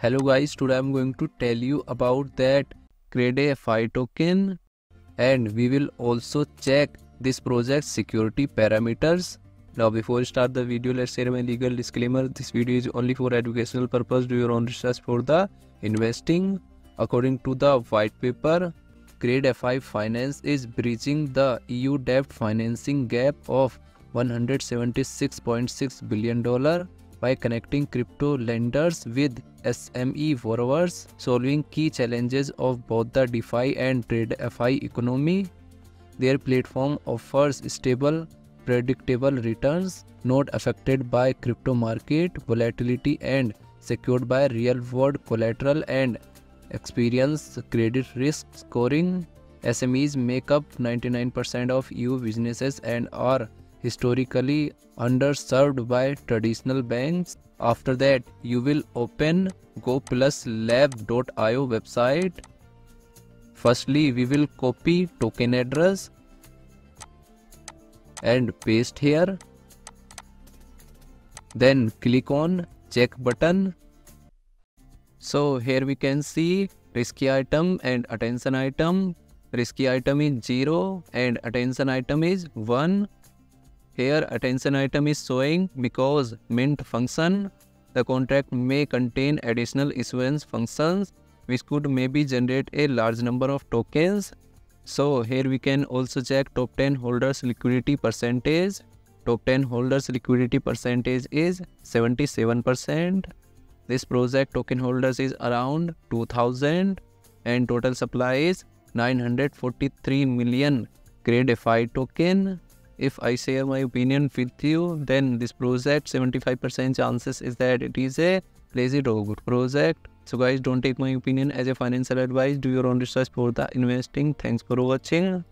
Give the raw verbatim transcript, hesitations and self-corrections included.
Hello guys, today I'm going to tell you about that Credefi token and we will also check this project's security parameters. Now before start the video, let's share my legal disclaimer. This video is only for educational purpose. Do your own research for the investing. According to the white paper, Credefi Finance is breaching the E U debt financing gap of one hundred seventy-six point six billion dollars by connecting crypto lenders with S M E borrowers, solving key challenges of both the DeFi and TradeFi economy. Their platform offers stable, predictable returns, not affected by crypto market volatility and secured by real-world collateral and experience credit risk scoring. S M Es make up ninety-nine percent of E U businesses and are historically underserved by traditional banks. After that, you will open go plus lab dot i o website. Firstly, we will copy token address and paste here. Then click on check button. So here we can see risky item and attention item. Risky item is zero and attention item is one. Here attention item is showing because mint function. The contract may contain additional issuance functions which could maybe generate a large number of tokens. So here we can also check top ten holders liquidity percentage. Top ten holders liquidity percentage is seventy-seven percent. This project token holders is around two thousand and total supply is nine hundred forty-three million Credefi token. If I share my opinion with you, then this project seventy-five percent chances is that it is a lazy dog project. So guys, don't take my opinion as a financial advice. Do your own research for the investing. Thanks for watching.